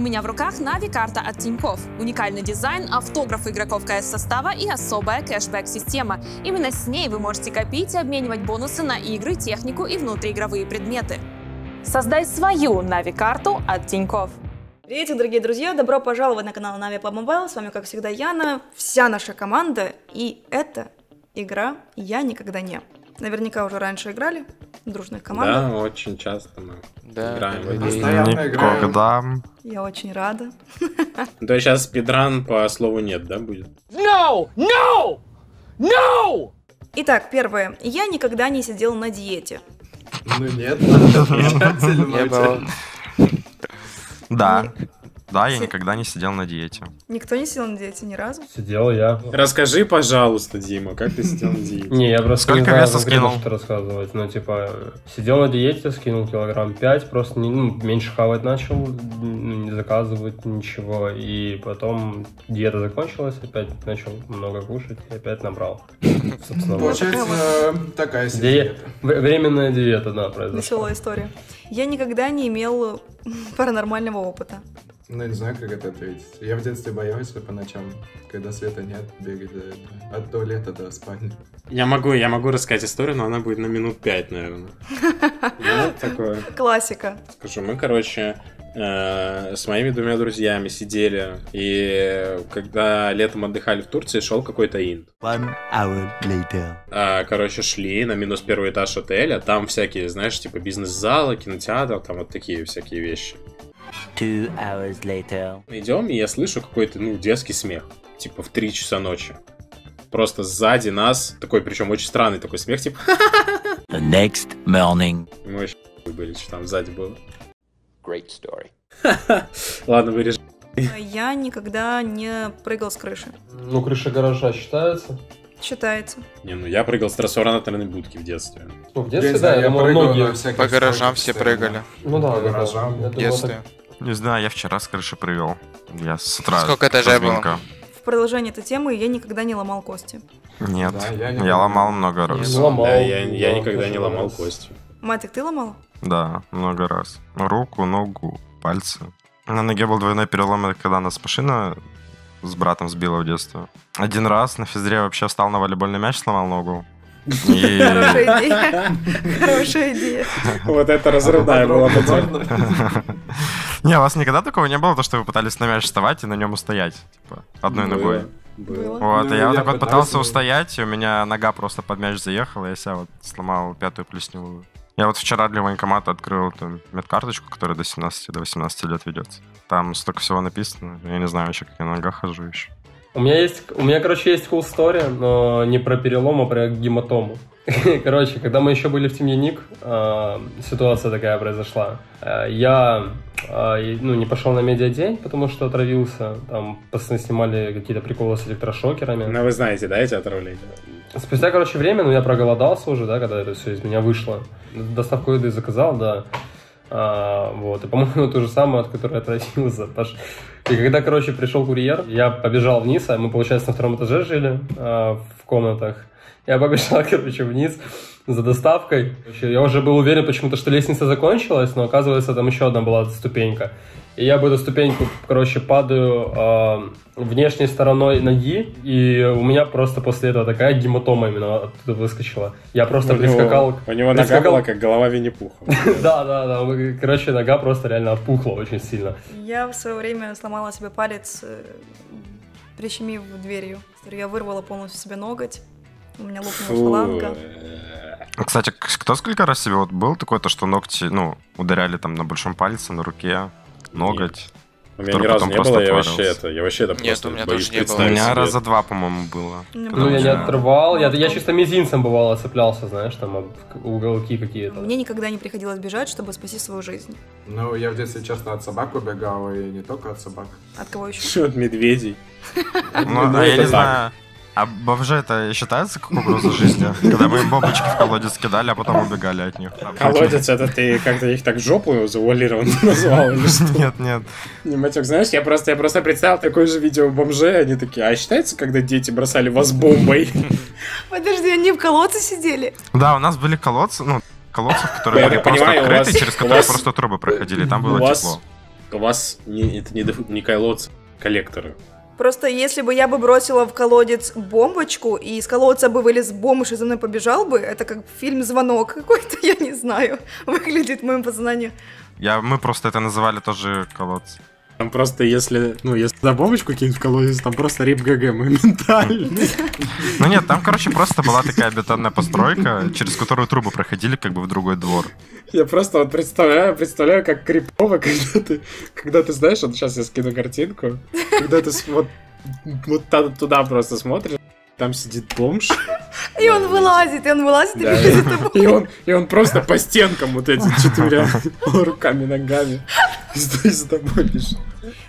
У меня в руках Нави-карта от Тинькофф. Уникальный дизайн, автограф игроков КС-состава и особая кэшбэк-система. Именно с ней вы можете копить и обменивать бонусы на игры, технику и внутриигровые предметы. Создай свою Нави-карту от Тинькофф. Привет, дорогие друзья! Добро пожаловать на канал Нави Паб Мобайл. С вами, как всегда, Яна, вся наша команда. И это игра «Я никогда не». Наверняка уже раньше играли в дружных командах. Да, очень часто мы играем. Постоянно играем. Я очень рада. То есть сейчас спидран по слову «нет», да, будет? No! No! No! Итак, первое. Я никогда не сидел на диете. Ну нет, надо. Да. Да, я никогда не сидел на диете. Никто не сидел на диете ни разу? Сидел я. Расскажи, пожалуйста, Дима, как ты сидел на диете? Не, я просто не знаю, что рассказывать. Ну, типа, сидел на диете, скинул килограмм 5, просто меньше хавать начал, не заказывать ничего. И потом диета закончилась, опять начал много кушать и опять набрал. Получается, такая себе временная диета, да, произошла. Веселая история. Я никогда не имел паранормального опыта. Ну, я не знаю, как это ответить. Я в детстве боялся по ночам, когда света нет, бегать от туалета до спальни. Я могу рассказать историю, но она будет на минут 5, наверное. Классика. Скажу, мы, короче, с моими двумя друзьями сидели, и когда летом отдыхали в Турции, шел какой-то инт. Короче, шли на минус первый этаж отеля, там всякие, знаешь, типа бизнес-залы, кинотеатр, там вот такие всякие вещи. Идем, и я слышу какой-то, детский смех. Типа в 3 часа ночи. Просто сзади нас, такой, причем очень странный такой смех, типа... The next morning. Мы вообще были, что там сзади было. Great story. Ладно, вырежем. Я никогда не прыгал с крыши. Ну, крыша гаража считается? Считается. Не, ну я прыгал с трансформаторной будки в детстве. Ну, в детстве, да, я многие... По гаражам все прыгали. Ну да, по гаражам. В детстве. Не знаю, я вчера с крыши прыгал. Я с утра. Сколько этажей было? В продолжении этой темы я никогда не ломал кости. Нет, да, я ломал много раз. Я никогда не ломал кости. Матик, ты ломал? Да, много раз. Руку, ногу, пальцы. На ноге был двойной перелом, когда нас машина с братом сбила в детстве. Один раз на физре вообще встал на волейбольный мяч, сломал ногу. Хорошая идея. Хорошая идея. Вот это разрывная была. Не, у вас никогда такого не было, то что вы пытались на мяч вставать и на нем устоять, типа, одной ногой? Было. Вот, ну, я так вот пытался устоять, и у меня нога просто под мяч заехала, я себя вот сломал 5-ю плесневую. Я вот вчера для военкомата открыл там медкарточку, которая до 17 лет ведется. Там столько всего написано, я не знаю вообще, как я на ногах хожу еще. У меня, короче, есть cool story, но не про перелом, а про гематому. Короче, когда мы еще были в Team Unique, ситуация такая произошла. Я не пошел на медиадень, потому что отравился. Там постоянно снимали какие-то приколы с электрошокерами. Ну, вы знаете, да, эти отравления? Спустя, короче, время, я проголодался уже, да, когда это все из меня вышло. Доставку еды заказал, да. Вот, и, по-моему, ту же самую, от которой отразился. И когда, короче, пришел курьер, я побежал вниз, а мы, получается, на 2-м этаже жили, в комнатах. Я побежал, короче, вниз за доставкой. Я уже был уверен почему-то, что лестница закончилась, но, оказывается, там еще одна была ступенька. И я в эту ступеньку, короче, падаю внешней стороной ноги, и у меня просто после этого такая гематома именно оттуда выскочила. Я просто прискакал... У него нога была как голова Винни-Пуха. Да. Короче, нога просто реально опухла очень сильно. Я в свое время сломала себе палец, прищемив дверью. Я вырвала полностью себе ноготь, у меня лопнула фаланга. Кстати, кто сколько раз себе вот был такое, то что ногти, ударяли там на большом пальце, на руке? Ноготь. У меня ни разу не было, я вообще это просто боюсь представить. У меня раза 2, по-моему, было. Я не отрывал, я чисто мизинцем бывало цеплялся, знаешь, там уголки какие-то. Мне никогда не приходилось бежать, чтобы спасти свою жизнь. Ну, я в детстве часто от собак убегал, и не только от собак. От кого еще? От медведей. Ну, я не знаю. А бомжи это считается как угроза жизни? Когда мы им бомбочки в колодец кидали, а потом убегали от них. Колодец это ты как-то их так жопу завуалированно назвал или что? Нет. Матюк, знаешь, я просто представил такое же видео бомжей, они такие, а считается, когда дети бросали вас бомбой? Подожди, они в колодце сидели? Да, у нас были колодцы, колодцы, которые были просто открыты, через которые просто трубы проходили, там было тепло. вас не, это не колодцы, коллекторы. Просто если бы я бы бросила в колодец бомбочку, и из колодца бы вылез бомж и за мной побежал бы, это как фильм «Звонок» какой-то, я не знаю, выглядит в моем познании. Мы просто это называли тоже колодцы. Там просто если, ну, если на бомбочку кинуть в колодец, там просто рип ГГ моментально. Ну нет, там, короче, просто была такая бетонная постройка, через которую трубы проходили как бы в другой двор. Я просто вот представляю, как крипово, когда ты знаешь, вот сейчас я скину картинку, когда ты вот туда просто смотришь, там сидит бомж. И он вылазит, и да. Бежит за тобой. И он просто по стенкам вот эти четырьмя руками, ногами за тобой бежит.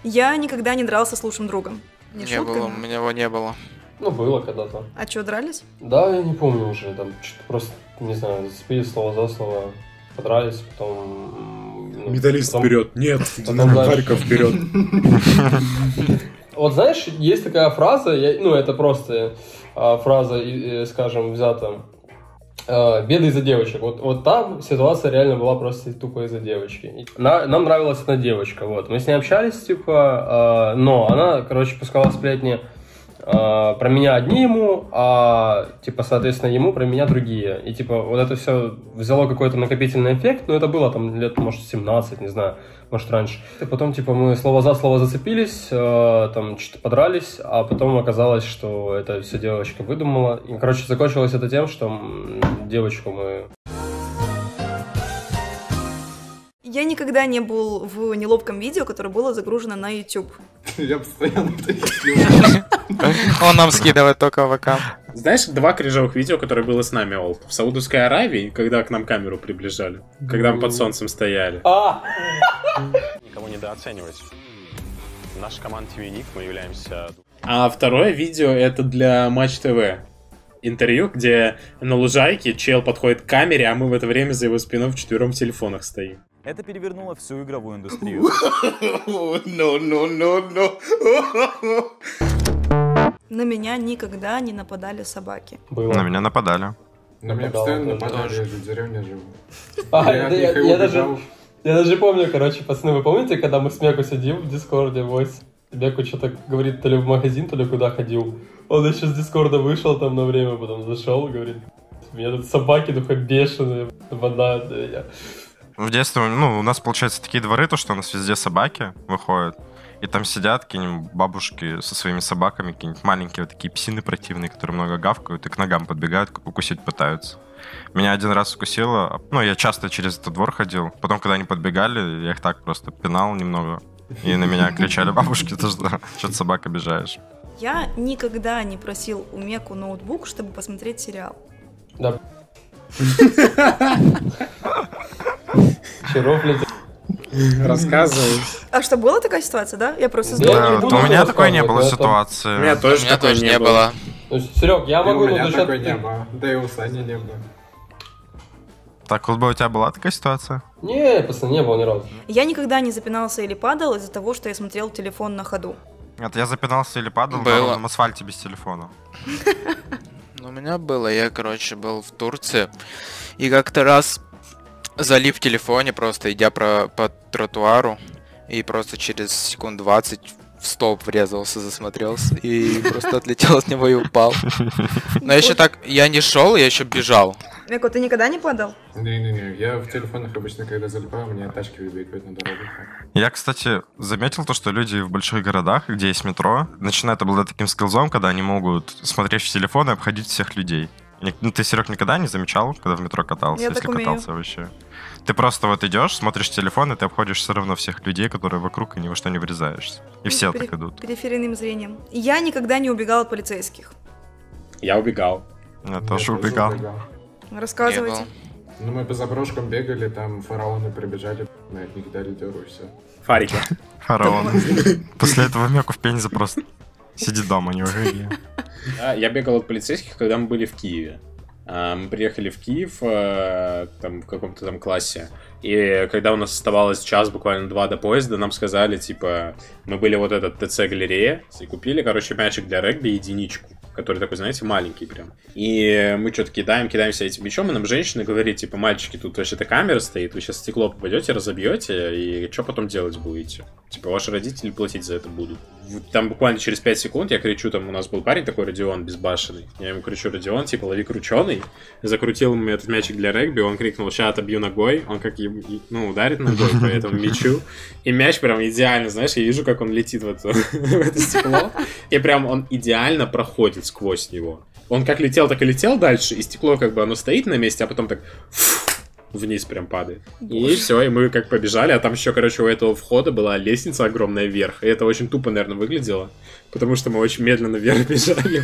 Я никогда не дрался с лучшим другом. У меня его не было. Ну, было когда-то. А что, дрались? Да, я не помню уже, там что-то просто, не знаю, зацепили слово за слово, подрались, потом... Ну, медалист вперед, нет, Харьков вперед. Вот знаешь, есть такая фраза, ну, это просто... фраза, скажем, взята «беды из-за девочек». Вот там ситуация реально была просто тупо из-за девочки. Нам нравилась одна девочка, вот. Мы с ней общались, типа, но она, короче, пускала сплетни про меня одни ему, а, типа, соответственно, ему про меня другие. И, типа, вот это все взяло какой-то накопительный эффект, но это было там лет, может, 17, не знаю, может, раньше. И потом, типа, мы слово за слово зацепились, там, что-то подрались, а потом оказалось, что это все девочка выдумала. И, короче, закончилось это тем, что девочку мы... Я никогда не был в неловком видео, которое было загружено на YouTube. Я постоянно это делаю. Он нам скидывает только ВК. Знаешь, два кринжовых видео, которые было с нами, Олд, в Саудовской Аравии, когда к нам камеру приближали, когда мы под солнцем стояли. Никого недооценивать. Наша команда Team Unique, мы являемся... А второе видео это для Матч ТВ. Интервью, где на лужайке чел подходит к камере, а мы в это время за его спиной вчетвером в телефонах стоим. Это перевернуло всю игровую индустрию. На меня никогда не нападали собаки. Было. На меня нападали. На меня постоянно нападали, я же в деревне живу. Я даже помню, короче, пацаны, вы помните, когда мы с Меку сидим в Дискорде, войс? Меку что-то говорит, то ли в магазин, то ли куда ходил. Он еще с Дискорда вышел там на время, потом зашел, говорит, у меня тут собаки, духа бешеные, нападают на меня. В детстве, ну, у нас, получается, такие дворы, то, что у нас везде собаки выходят, и там сидят какие-нибудь бабушки со своими собаками, какие-нибудь маленькие вот такие псины противные, которые много гавкают и к ногам подбегают, укусить пытаются. Меня один раз укусило, ну, я часто через этот двор ходил, потом, когда они подбегали, я их так просто пинал немного, и на меня кричали бабушки, то что-то собак обижаешь. Я никогда не просил у Меку ноутбук, чтобы посмотреть сериал. Да. Рассказывай. А что, была такая ситуация, да? Я просто сдала. Да, у меня такой не было ситуации. У меня тоже не было. Серег, я могу... У меня такой не было. Да и у Сани не было. Так, вот бы у тебя была такая ситуация? Не, пацаны, не было ни разу. Я никогда не запинался или падал из-за того, что я смотрел телефон на ходу. Нет, я запинался или падал на ровном асфальте без телефона. Ну, у меня было. Я, короче, был в Турции. И как-то раз... залип в телефоне, просто идя по тротуару, и просто через секунд 20 в столб врезался, засмотрелся, и просто отлетел от него и упал. Но еще так, я не шел, я еще бежал. Меку, ты никогда не падал? Не-не-не, я в телефонах обычно, когда залипаю, у меня тачки выбегают на дорогу. Я, кстати, заметил то, что люди в больших городах, где есть метро, начинают обладать таким скиллзом, когда они могут смотреть в телефон и обходить всех людей. Ну, ты, Серег, никогда не замечал, когда в метро катался? Я если так катался умею. Вообще? Ты просто вот идешь, смотришь телефон, и ты обходишь все равно всех людей, которые вокруг, и ни во что не врезаешься. И все так идут. Периферийным зрением. Я никогда не убегал от полицейских. Я убегал. Я тоже убегал. Рассказывайте. Ну, мы по заброшкам бегали, там фараоны прибежали, на них дали дёру, и все. Фарики. Фараоны. После этого Меку в пензе просто сидит дома, не выходи. Я бегал от полицейских, когда мы были в Киеве. Мы приехали в Киев там, в каком-то там классе. И когда у нас оставалось час, буквально два до поезда, нам сказали, типа, мы были вот этот ТЦ-галерея, и купили, короче, мячик для регби, единичку. который такой, знаете, маленький прям. И мы что-то кидаемся этим мячом, и нам женщина говорит, типа, мальчики, тут вообще-то камера стоит, вы сейчас стекло попадете, разобьете, и что потом делать будете? Типа, ваши родители платить за это будут. Там буквально через 5 секунд я кричу, там у нас был парень такой, Родион, безбашенный. Я ему кричу, Родион, типа, лови крученый. Закрутил ему этот мячик для регби, он крикнул, ща отобью ногой. Он как, ну, ударит ногой по этому мячу. И мяч прям идеально, знаешь, я вижу, как он летит вот в это стекло. И прям он идеально проходит сквозь него. Он как летел, так и летел дальше, и стекло как бы оно стоит на месте, а потом так... вниз прям падает. Боже. И все, и мы как побежали, а там еще, короче, у этого входа была лестница огромная вверх, и это очень тупо, наверное, выглядело, потому что мы очень медленно вверх бежали,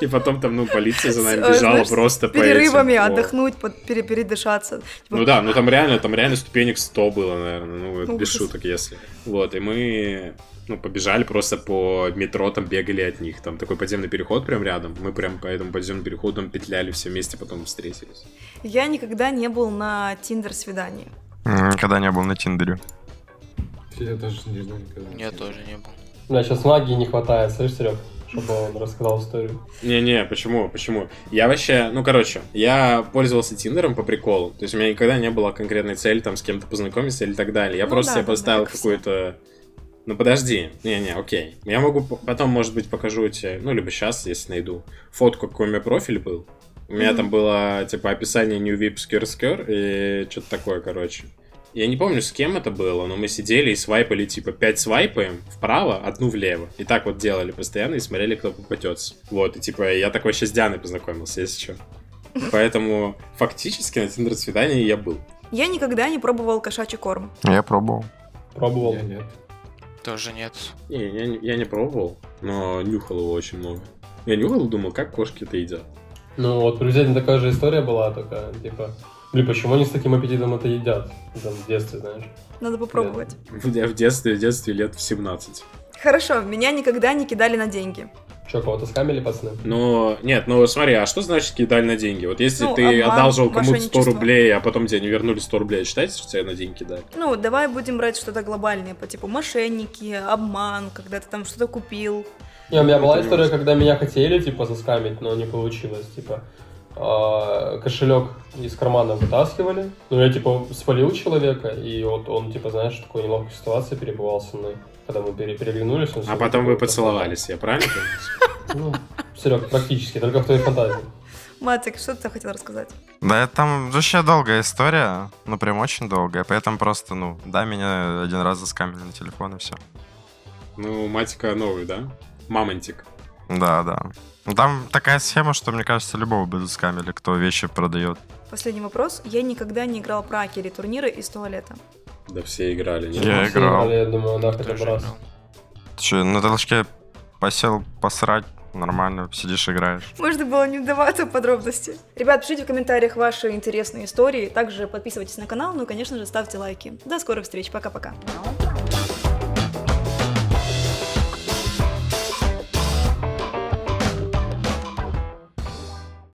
и потом там, ну, полиция за нами бежала просто по этим. Перерывами отдохнуть, передышаться. Ну да, ну там реально ступенек 100 было, наверное, ну, без шуток, если. Вот, и мы... Ну, побежали просто по метро, там бегали от них. Там такой подземный переход прям рядом. Мы прям по этому подземному переходу петляли все вместе, потом встретились. Я никогда не был на Тиндер-свидании. Никогда не был на Тиндере. Я тоже не был никогда. Я тоже не был. Да, сейчас магии не хватает, слышишь, Серег? Чтобы он рассказал историю. Не-не, почему? Я вообще, ну, короче, я пользовался Тиндером по приколу. То есть у меня никогда не было конкретной цели, там, с кем-то познакомиться или так далее. Я просто себе поставил какую-то... Ну подожди, не-не, окей. Я могу потом, может быть, покажу тебе, ну либо сейчас, если найду, фотку, какой у меня профиль был. У меня там было, типа, описание New Vips Curse и что-то такое, короче. Я не помню, с кем это было, но мы сидели и свайпали, типа, 5 свайпаем вправо, одну влево. И так вот делали постоянно и смотрели, кто попадется. Вот, и типа, я так вообще с Дианой познакомился, если что. Поэтому фактически на Тиндер-свидании я был. Я никогда не пробовал кошачий корм. Я пробовал. Пробовал? Нет. Тоже нет. Не, я не пробовал, но нюхал его очень много. Я нюхал и думал, как кошки это едят. Ну вот приблизительно такая же история была, только типа, блин, почему они с таким аппетитом это едят? Там, в детстве, знаешь. Надо попробовать. Я в детстве лет в 17. Хорошо, меня никогда не кидали на деньги. Что, кого-то скамили, пацаны? Ну, нет, ну смотри, а что значит кидали на деньги? Вот если ну, ты одалжил кому-то 100 рублей, а потом тебе не вернули 100 рублей, считается, что тебя на деньги кидали? Ну, давай будем брать что-то глобальное, по типу мошенники, обман, когда ты там что-то купил. Не, у меня была история, когда меня хотели, типа, заскамить, но не получилось, типа, кошелек из кармана вытаскивали, ну, я, типа, спалил человека, и вот он, типа, знаешь, в такой неловкой ситуации перебывал со мной. Когда мы переглянулись... А потом вы поцеловались, я правильно понимаю? Ну, Серег, практически, только в твоей фантазии. Матик, что ты хотел рассказать? Да, это там вообще долгая история, ну прям очень долгая, поэтому просто, ну, да, меня один раз заскамили на телефон и все. Ну, Матика новый, да? Мамонтик. Да. Там такая схема, что, мне кажется, любого бы заскамили, кто вещи продает. Последний вопрос. Я никогда не играл праки или турниры из туалета. Да все играли. Я играл. Я думаю, нахуй добрался. Ты что, на толчке посел посрать, нормально, сидишь, играешь. Можно было не вдаваться в подробности. Ребят, пишите в комментариях ваши интересные истории. Также подписывайтесь на канал, ну и, конечно же, ставьте лайки. До скорых встреч, пока-пока.